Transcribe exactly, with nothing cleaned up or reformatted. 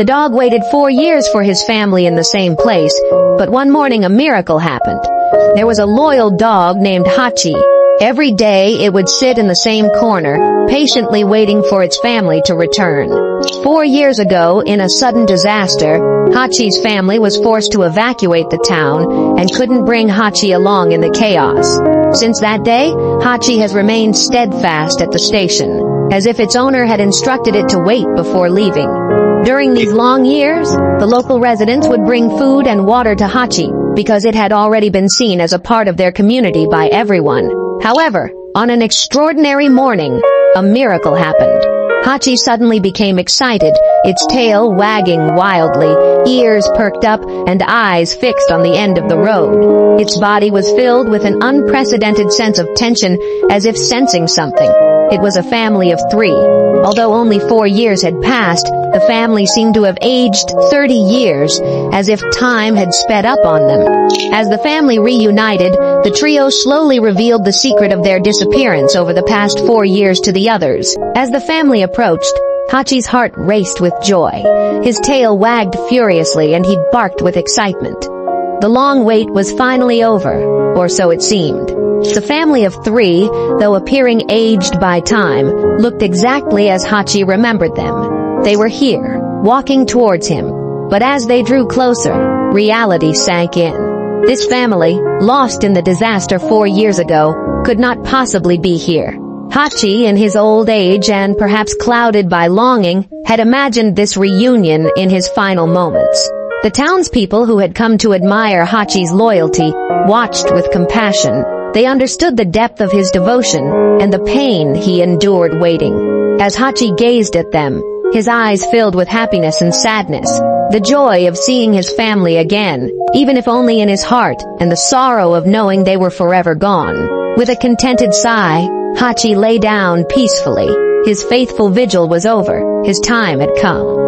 The dog waited four years for his family in the same place, but one morning a miracle happened. There was a loyal dog named Hachi. Every day it would sit in the same corner, patiently waiting for its family to return. Four years ago, in a sudden disaster, Hachi's family was forced to evacuate the town and couldn't bring Hachi along in the chaos. Since that day, Hachi has remained steadfast at the station, as if its owner had instructed it to wait before leaving. During these long years, the local residents would bring food and water to Hachi, because it had already been seen as a part of their community by everyone. However, on an extraordinary morning, a miracle happened. Hachi suddenly became excited, its tail wagging wildly, ears perked up, and eyes fixed on the end of the road. Its body was filled with an unprecedented sense of tension, as if sensing something. It was a family of three. Although only four years had passed, the family seemed to have aged thirty years, as if time had sped up on them. As the family reunited, the trio slowly revealed the secret of their disappearance over the past four years to the others. As the family approached, Hachi's heart raced with joy. His tail wagged furiously and he barked with excitement. The long wait was finally over, or so it seemed. The family of three, though appearing aged by time, looked exactly as Hachi remembered them. They were here, walking towards him. But as they drew closer, reality sank in. This family, lost in the disaster four years ago, could not possibly be here. Hachi, in his old age and perhaps clouded by longing, had imagined this reunion in his final moments. The townspeople who had come to admire Hachi's loyalty watched with compassion. They understood the depth of his devotion and the pain he endured waiting. As Hachi gazed at them, his eyes filled with happiness and sadness, the joy of seeing his family again, even if only in his heart, and the sorrow of knowing they were forever gone. With a contented sigh, Hachi lay down peacefully. His faithful vigil was over. His time had come.